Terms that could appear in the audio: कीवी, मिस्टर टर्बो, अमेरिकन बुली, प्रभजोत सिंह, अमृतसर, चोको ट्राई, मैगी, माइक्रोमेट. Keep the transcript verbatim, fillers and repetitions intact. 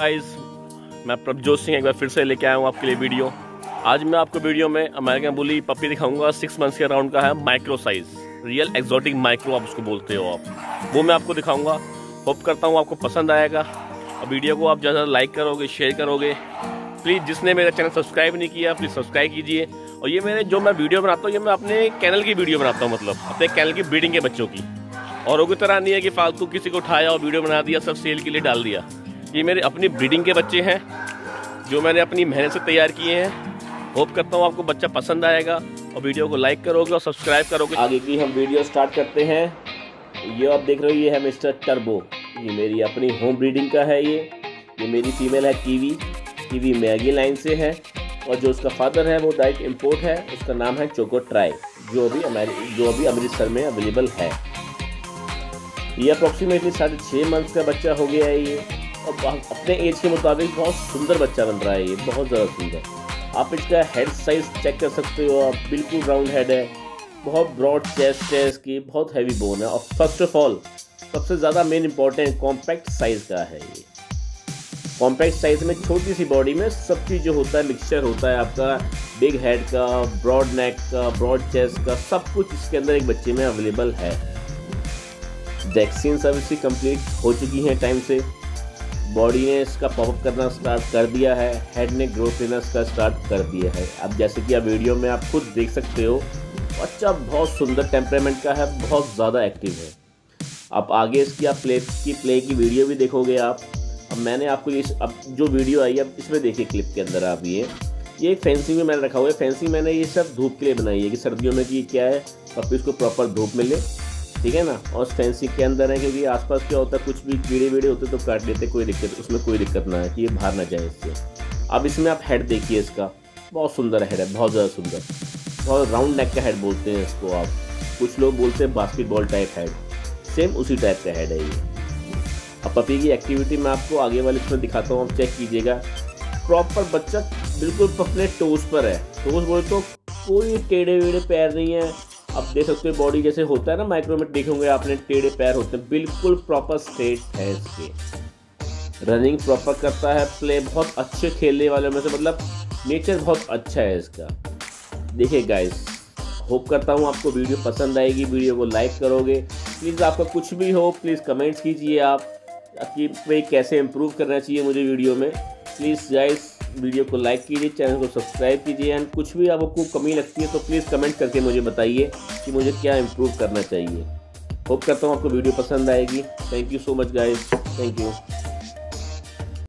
Guys, मैं प्रभजोत सिंह एक बार फिर से लेके आया हूँ आपके लिए वीडियो। आज मैं आपको वीडियो में अमेरिकन बुली पपी दिखाऊंगा। सिक्स मंथ्स के अराउंड का है, micro size, real exotic micro आप उसको बोलते हो आप, वो मैं आपको दिखाऊंगा। होप करता हूँ आपको पसंद आएगा। और वीडियो को आप ज़्यादा लाइक करोगे, शेयर करोगे। प्लीज़ जिसने मेरा चैनल सब्सक्राइब नहीं किया प्लीज़ सब्सक्राइब कीजिए। और ये मेरे जो मैं वीडियो बनाता हूँ, ये मैं अपने कैनल की वीडियो बनाता हूँ, मतलब अपने कैनल की ब्रीडिंग के बच्चों की। और वो कोई तरह नहीं है कि फालतू किसी को उठाया और वीडियो बना दिया, सब सेल के लिए डाल दिया। ये मेरे अपनी ब्रीडिंग के बच्चे हैं जो मैंने अपनी मेहनत से तैयार किए हैं। होप करता हूँ आपको बच्चा पसंद आएगा और वीडियो को लाइक करोगे और सब्सक्राइब करोगे। आगे की हम वीडियो स्टार्ट करते हैं। ये आप देख रहे हो, ये है मिस्टर टर्बो। ये मेरी अपनी होम ब्रीडिंग का है। ये ये मेरी फीमेल है कीवी। कीवी मैगी लाइन से है और जो उसका फादर है वो डायरेक्ट इम्पोर्ट है। उसका नाम है चोको ट्राई, जो अभी जो अभी अमृतसर में अवेलेबल है। ये अप्रोक्सीमेटली साढ़े छः मंथ्स का बच्चा हो गया है। ये और अपने एज के मुताबिक बहुत सुंदर बच्चा बन रहा है। ये बहुत ज़्यादा सुंदर। आप इसका हेड साइज चेक कर सकते हो। आप बिल्कुल राउंड हेड है, बहुत ब्रॉड चेस्ट है इसकी, बहुत हैवी बोन है। और फर्स्ट ऑफ ऑल सबसे ज़्यादा मेन इंपॉर्टेंट कॉम्पैक्ट साइज़ का है। ये कॉम्पैक्ट साइज़ में छोटी सी बॉडी में सब चीज़ जो होता है, मिक्सचर होता है आपका बिग हेड का, ब्रॉड नेक का, ब्रॉड चेस्ट का, सब कुछ इसके अंदर एक बच्चे में अवेलेबल है। वैक्सीन सब इसकी कंप्लीट हो चुकी हैं टाइम से। बॉडी ने इसका पॉपअप करना स्टार्ट कर दिया है, हेड ने ग्रोथ लेना इसका स्टार्ट कर दिया है। अब जैसे कि आप वीडियो में आप खुद देख सकते हो, बच्चा बहुत सुंदर टेम्परामेंट का है, बहुत ज़्यादा एक्टिव है। आप आगे इसकी आप प्ले की प्ले की वीडियो भी देखोगे आप। अब मैंने आपको ये अब जो वीडियो आई अब इसमें देखिए क्लिप के अंदर आप ये ये फेंसिंग में मैंने रखा हुआ है। फेंसिंग मैंने ये सब धूप के लिए बनाई है कि सर्दियों में कि क्या है पपी इसको प्रॉपर धूप मिले, ठीक है ना। और फेंसिंग के अंदर है क्योंकि आसपास क्या होता है, कुछ भी कीड़े वीड़े होते तो काट लेते, कोई दिक्कत उसमें कोई दिक्कत ना है कि ये बाहर ना जाए इससे। अब इसमें आप हेड देखिए, इसका बहुत सुंदर हेड है, बहुत ज़्यादा सुंदर। बहुत राउंड नेक का हेड बोलते हैं इसको आप, कुछ लोग बोलते हैं बास्केटबॉल टाइप हेड, सेम उसी टाइप का हेड है ये। अब पपी की एक्टिविटी मैं आपको आगे वाले इसमें दिखाता हूँ, आप चेक कीजिएगा। प्रॉपर बच्चा बिल्कुल अपने टोस पर है। टोस बोले तो कोई टेढ़े वेढ़े पैर नहीं है। आप देख सकते हो बॉडी जैसे होता है ना, माइक्रोमेट देखेंगे आपने, टेढ़े पैर होते हैं, बिल्कुल प्रॉपर स्ट्रेट है इसके। रनिंग प्रॉपर करता है, प्ले बहुत अच्छे खेलने वाले में से, मतलब नेचर बहुत अच्छा है इसका। देखिए गाइस, होप करता हूँ आपको वीडियो पसंद आएगी। वीडियो को लाइक करोगे प्लीज़। आपका कुछ भी हो प्लीज़ कमेंट्स कीजिए आप कि भाई कैसे इम्प्रूव करना चाहिए मुझे वीडियो में। प्लीज़ गाइस, वीडियो को लाइक कीजिए, चैनल को सब्सक्राइब कीजिए। एंड कुछ भी आपको कमी लगती है तो प्लीज़ कमेंट करके मुझे बताइए कि मुझे क्या इम्प्रूव करना चाहिए। होप करता हूँ आपको वीडियो पसंद आएगी। Thank you so much guys, thank you.